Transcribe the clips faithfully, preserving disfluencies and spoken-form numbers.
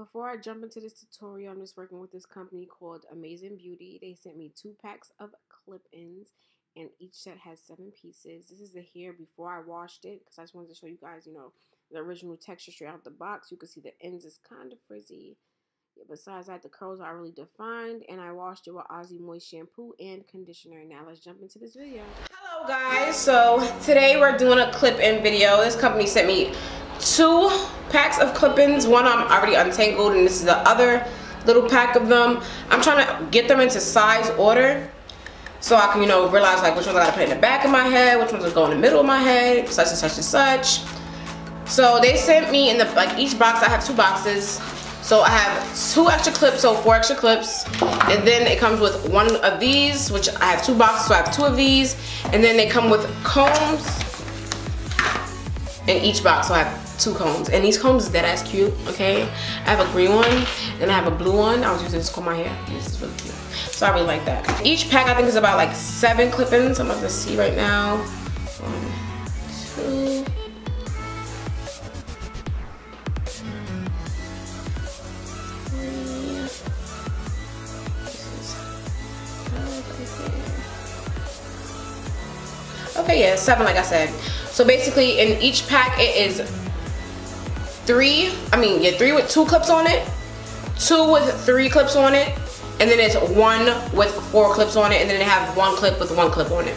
Before I jump into this tutorial, I'm just working with this company called Amazing Beauty. They sent me two packs of clip-ins, and each set has seven pieces. This is the hair before I washed it, because I just wanted to show you guys, you know, the original texture straight out the box. You can see the ends is kind of frizzy. Yeah, besides that, the curls are really defined, and I washed it with Aussie Moist shampoo and conditioner. Now let's jump into this video. Hello guys, so today we're doing a clip-in video. This company sent me two packs of clip-ins. One I'm already untangled, and this is the other little pack of them. I'm trying to get them into size order, so I can, you know, realize like which ones I gotta put in the back of my head, which ones are going in the middle of my head, such and such and such. So they sent me in the like each box. I have two boxes. So I have two extra clips, so four extra clips, and then it comes with one of these, which I have two boxes, so I have two of these, and then they come with combs in each box, so I have two combs, and these combs is deadass cute, okay? I have a green one, and I have a blue one. I was using this to comb my hair. This is really cute, so I really like that. Each pack I think is about like seven clip-ins. I'm about to see right now. One, two. Okay, yeah, seven, like I said. So basically, in each pack, it is three. I mean, yeah, three with two clips on it, two with three clips on it, and then it's one with four clips on it, and then they have one clip with one clip on it.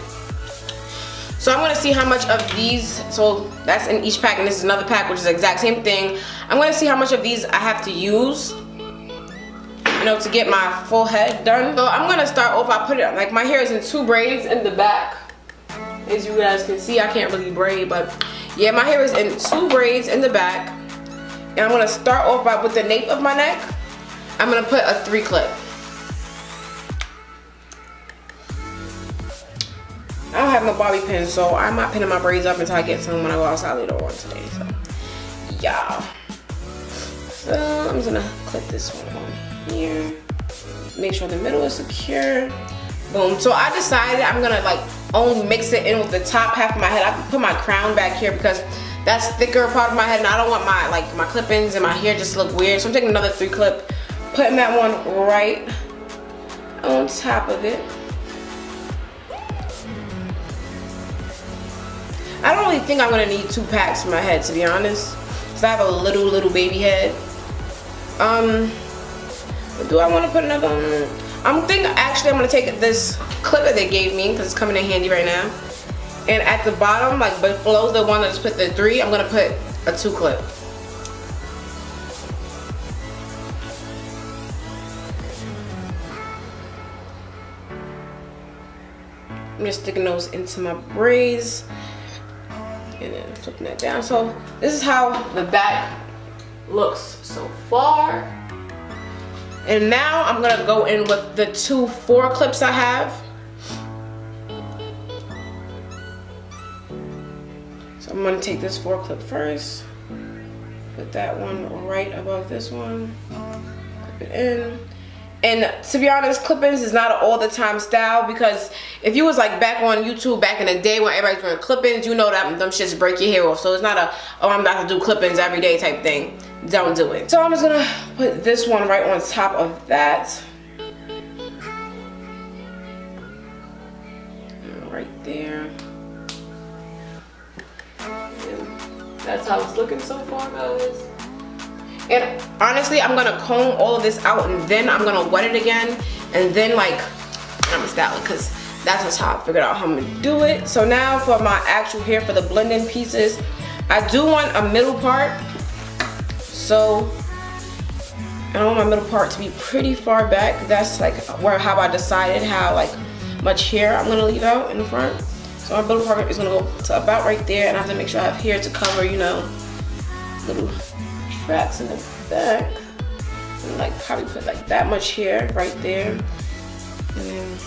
So I'm gonna see how much of these. So that's in each pack, and this is another pack, which is the exact same thing. I'm gonna see how much of these I have to use, you know, to get my full head done. So I'm gonna start off. I put it like my hair is in two braids in the back. As you guys can see, I can't really braid, but yeah, my hair is in two braids in the back, and I'm gonna start off by with the nape of my neck. I'm gonna put a three clip. I don't have no bobby pin, so I'm not pinning my braids up until I get some when I go outside later on today. So yeah, so I'm just gonna clip this one on here. Make sure the middle is secure. Boom. So I decided I'm gonna like only mix it in with the top half of my head. I can put my crown back here because that's thicker part of my head, and I don't want my like my clip-ins and my hair just look weird. So I'm taking another three clip, putting that one right on top of it. I don't really think I'm gonna need two packs for my head, to be honest, because I have a little little baby head. Um, do I want to put another one? I'm thinking actually I'm gonna take this clip that they gave me because it's coming in handy right now. And at the bottom, like below the one that just put the three, I'm gonna put a two clip. I'm just sticking those into my braids and then flipping that down. So this is how the back looks so far. And now I'm gonna go in with the two four clips I have. So I'm gonna take this four clip first. Put that one right above this one. Clip it in. And to be honest, clip-ins is not an all the time style, because if you was like back on YouTube back in the day when everybody's doing clip-ins, you know that them shits break your hair off. So it's not a, oh, I'm about to do clip-ins every day type thing. Don't do it. So I'm just gonna put this one right on top of that. Right there. And that's how it's looking so far, guys. And honestly, I'm gonna comb all of this out, and then I'm gonna wet it again, and then like I'm gonna style it, because that's just how I figured out how I'm gonna do it. So now for my actual hair, for the blending pieces, I do want a middle part. So I want my middle part to be pretty far back. That's like where how I decided how like much hair I'm gonna leave out in the front. So my middle part is gonna go to about right there, and I have to make sure I have hair to cover, you know, little tracks in the back. And like probably put like that much hair right there. And then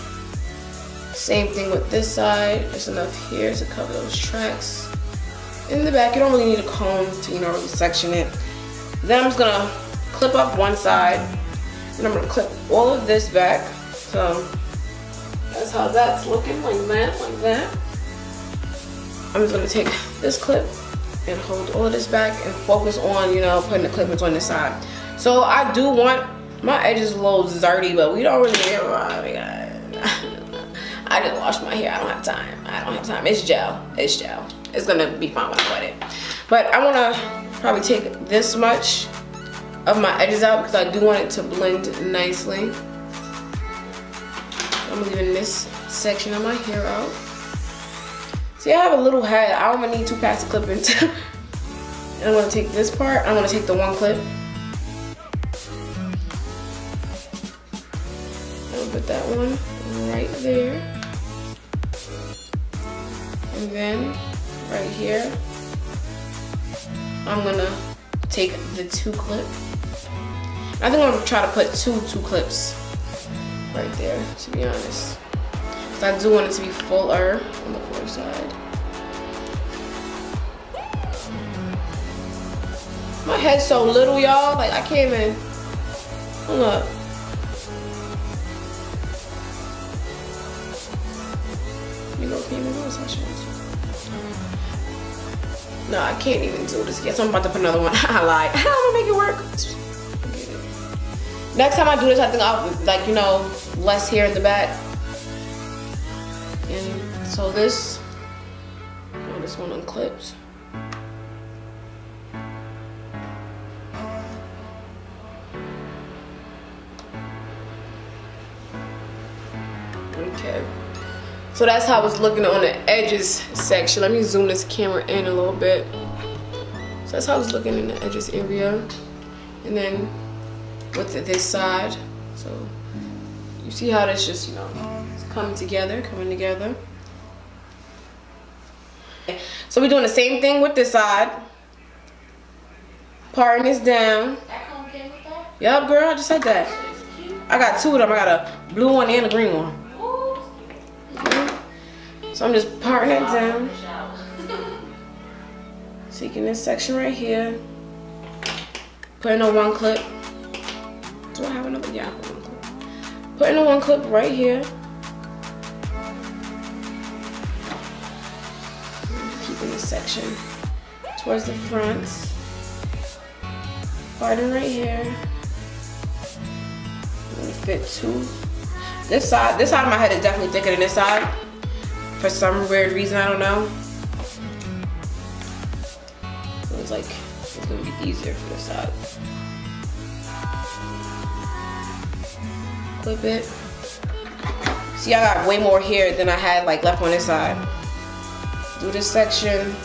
same thing with this side. There's enough hair to cover those tracks in the back. You don't really need a comb to, you know, really section it. Then I'm just gonna clip up one side, and I'm gonna clip all of this back. So that's how that's looking, like that, like that. I'm just gonna take this clip, and hold all this back and focus on, you know, putting the clippings on the side. So I do want, my edges a little dirty, but we don't really get around. I didn't wash my hair, I don't have time. I don't have time, it's gel, it's gel. It's gonna be fine when I wet it. But I wanna probably take this much of my edges out because I do want it to blend nicely. I'm leaving this section of my hair out. See, I have a little head. I only need two packs of clippings. I'm gonna take this part. I'm gonna take the one clip. I'll put that one right there. And then right here, I'm gonna take the two clip. I think I'm gonna try to put two two clips right there, to be honest. So I do want it to be fuller on the four side. My head's so little, y'all. Like, I can't even. Hold up. You know, can't even do this. No, I can't even do this. Yes, I'm about to put another one. I lied. I'm gonna make it work. Next time I do this, I think I'll, like, you know, less hair in the back. And so this, oh, this one unclips. Okay. So that's how it's looking on the edges section. Let me zoom this camera in a little bit. So that's how it's looking in the edges area. And then with this side, so you see how that's just, you know, coming together, coming together. So we're doing the same thing with this side. Parting this down. That comb came with that? Yup, girl, I just said that. I got two of them. I got a blue one and a green one. Mm-hmm. So I'm just parting it down. Taking this section right here. Putting on one clip. Do I have another? Yeah, I have one clip. Putting on one clip right here. Section towards the front, parting right here. I'm gonna fit two. This side, this side of my head is definitely thicker than this side for some weird reason. I don't know. So it's like it's gonna be easier for this side. Clip it. See, I got way more hair than I had like left on this side. Do this section.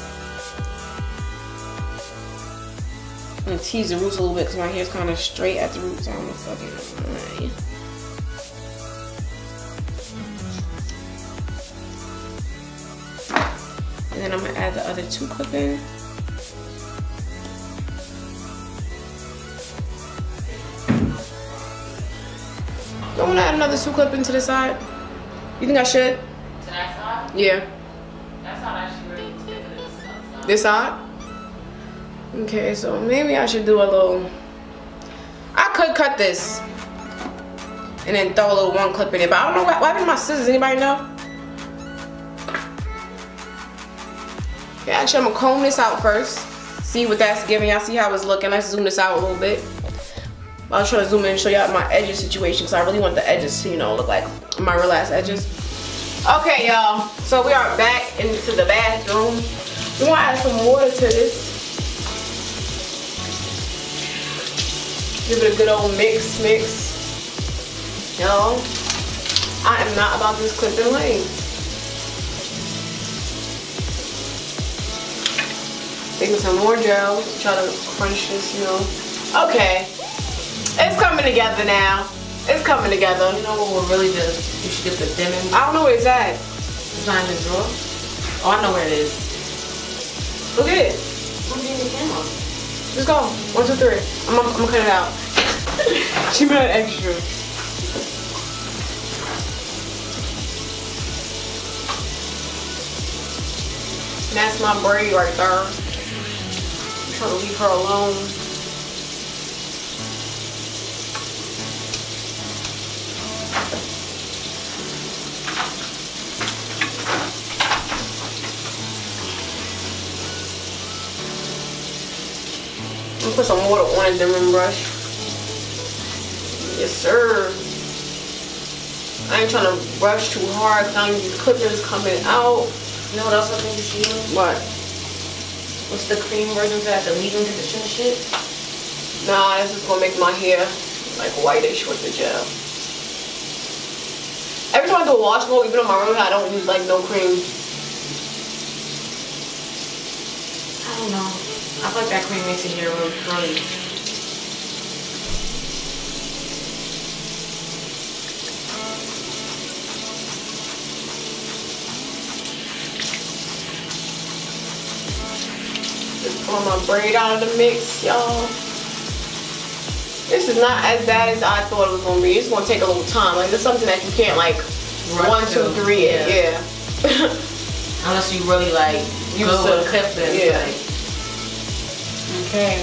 I'm gonna tease the roots a little bit because my hair's kind of straight at the roots. I don't know fucking. Right. And then I'm gonna add the other two clip in. Don't wanna add another two clip into the side. You think I should? To that side? Yeah. That's not actually really extended this side. This side? Okay, so maybe I should do a little. I could cut this and then throw a little one clip in it, but I don't know what, what happened to my scissors. Anybody know? Yeah, actually, I'm gonna comb this out first. See what that's giving. Y'all see how it's looking. Let's zoom this out a little bit. I was trying to zoom in and show y'all my edges situation because I really want the edges to, you know, look like my real ass edges. Okay, y'all, so we are back into the bathroom. We want to add some water to this. Give it a good old mix, mix. Y'all, I am not about this clip and lane. Taking some more gel, try to crunch this, you know. Okay, it's coming together now. It's coming together. You know what we'll really do? You should get the dimming. I don't know where it's at. It's not in the drawer. Oh, I know where it is. Look at it. I'm getting the camera. Let's go. One, two, three. I'm gonna, I'm gonna cut it out. She made it extra. And that's my braid right there. I'm trying to leave her alone. put some water on a dimming brush. Yes, sir. I ain't trying to brush too hard because I don't need clippings coming out. You know what else I think you should use? What? What's the cream version of that? The leave-in conditioner shit? Nah, this is going to make my hair like whitish with the gel. Every time I do a wash roll, even on my road, I don't use like no cream. I don't know. I feel like that cream makes your hair really curly. Just pull my braid out of the mix, y'all. This is not as bad as I thought it was gonna be. It's gonna take a little time. Like, there's something that you can't like rush one, two, to. three, yeah. yeah. Unless you really like you go with clipping. Yeah. Like. Okay.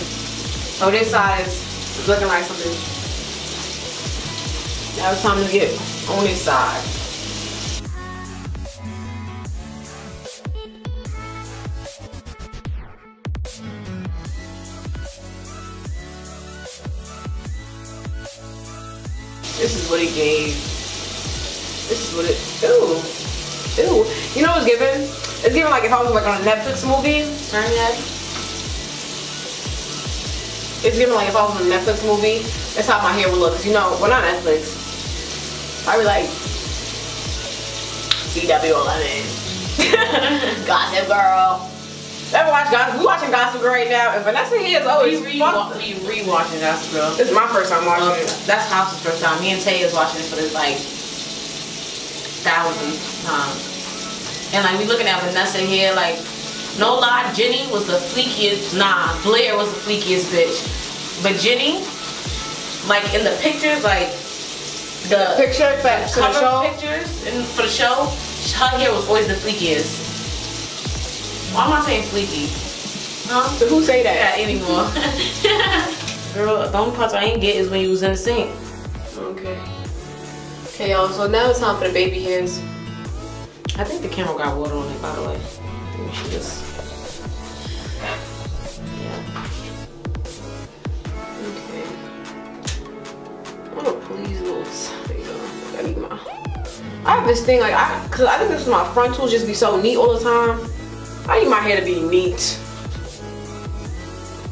Oh, this side is looking like something. Now it's time to get on this side. This is what it gave. This is what it, ew, ew. You know what it's giving? It's giving like if I was like on a Netflix movie, turn that. It's giving like if I was on a Netflix movie, that's how my hair would look. You know, well not Netflix. I'd be like, C W eleven, Gossip Girl. Never watch Gossip. We watching Gossip Girl right now, and Vanessa here is always re rewatching Gossip Girl. This is my first time watching um, it. That's House's first time. Me and Tay is watching it for this like thousand times. And like we looking at Vanessa here, like no lie, Jenny was the fleekiest. Nah, Blair was the fleekiest bitch. But Jenny, like in the pictures, like the, the picture for the, for the show pictures and for the show, her hair was always the fleekiest. Why am I saying fleeky? Huh? So who say that? Not anymore. Girl, the only parts I ain't get is when you was in the sink. Okay. Okay, y'all, so now it's time for the baby hairs. I think the camera got water on it, by the way. I think we should just... Yeah. Okay. I'm gonna pull these little... There you go. I gotta eat my... I have this thing, like, I... Cause I think this is my frontals just be so neat all the time. I need my hair to be neat.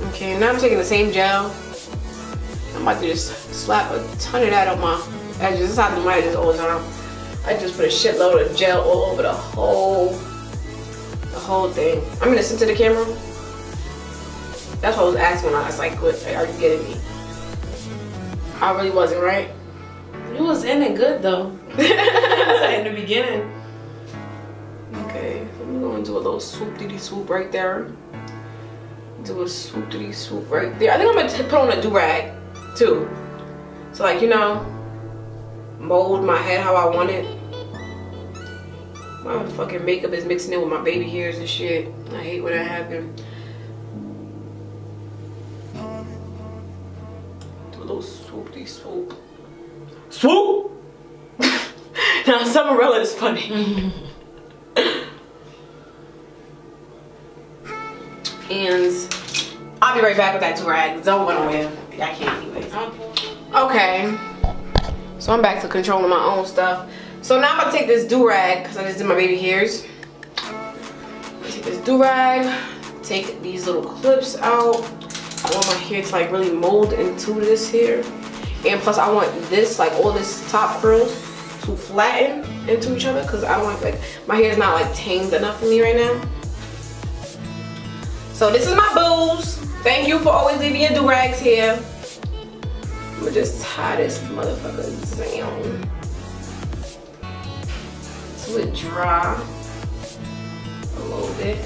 Okay, now I'm taking the same gel. I'm about to just slap a ton of that on my edges. This is how I do my edges all the time. I just put a shitload of gel all over the whole, the whole thing. I'm gonna sit to the camera. That's what I was asking when I was like, "What are you getting me?" I really wasn't, right? You was in it good though. Like in the beginning. Okay, I'm going to do a little swoop diddy swoop right there. Do a swoop diddy swoop right there. I think I'm going to put on a do-rag too. So like, you know, mold my head how I want it. My fucking makeup is mixing in with my baby hairs and shit. I hate when that happens. Do a little swoop diddy swoop. Swoop! Now, Summerella is funny. And I'll be right back with that do-rag. Don't want to wear. I can't anyways. Okay. So I'm back to controlling my own stuff. So now I'm going to take this do-rag because I just did my baby hairs. I'm gonna take this do-rag. Take these little clips out. I want my hair to like really mold into this hair. And plus I want this, like all this top curls to flatten into each other. Because I don't want, like, my hair is not like tamed enough for me right now. So this is my booze. Thank you for always leaving your do-rags here. I'm gonna just tie this motherfucker down so it dry a little bit.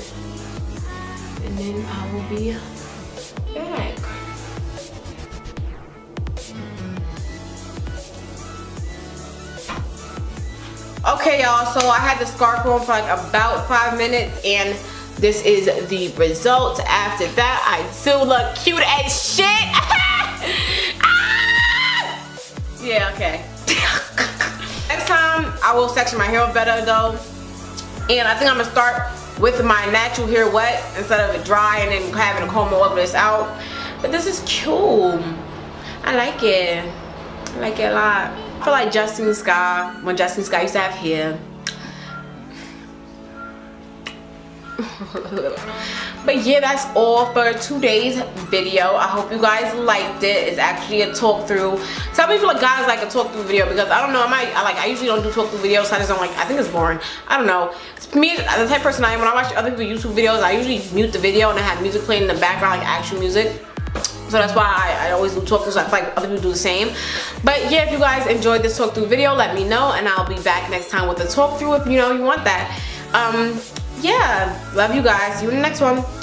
And then I will be back. Okay, y'all, so I had the scarf on for like about five minutes and this is the result. After that, I do look cute as shit. Ah! Yeah, okay. Next time, I will section my hair better though. And I think I'm gonna start with my natural hair wet instead of it dry and then having to comb all of this out. But this is cute. I like it. I like it a lot. I feel like Justin Skye, when Justin Skye used to have hair. But yeah, that's all for today's video. I hope you guys liked it. It's actually a talk through. Tell me if you guys like a talk through video, because I don't know, I might I like I usually don't do talk through videos, so I just don't like I think it's boring. I don't know. It's me, the type of person I am. When I watch other people's YouTube videos, I usually mute the video and I have music playing in the background, like actual music. So that's why I, I always do talk through, so I feel like other people do the same. But yeah, if you guys enjoyed this talk through video, let me know and I'll be back next time with a talk through if you know you want that. Um Yeah, love you guys. See you in the next one.